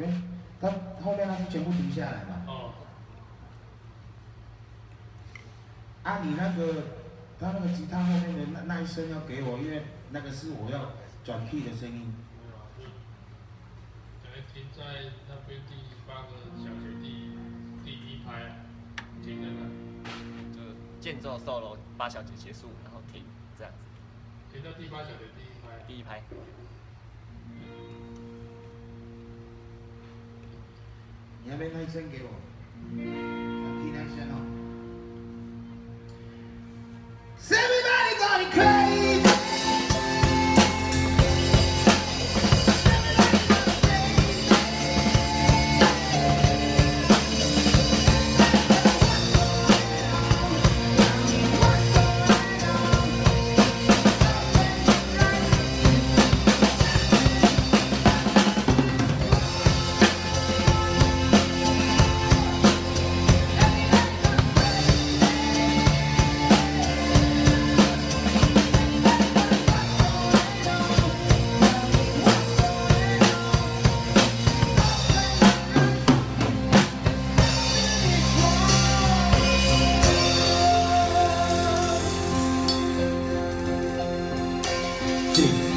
因为他后面他是全部停下来嘛。哦。啊，你那个他那个吉他后面的那一声要给我，因为那个是我要转 key 的声音。停在那边第8个小节第1拍、啊，停在那，就间奏 solo 8小节结束，然后停这样子。停到第8小节第1拍。第1拍。你那边那一声给我，听那一声哦。Everybody gonna crazy. Thank you.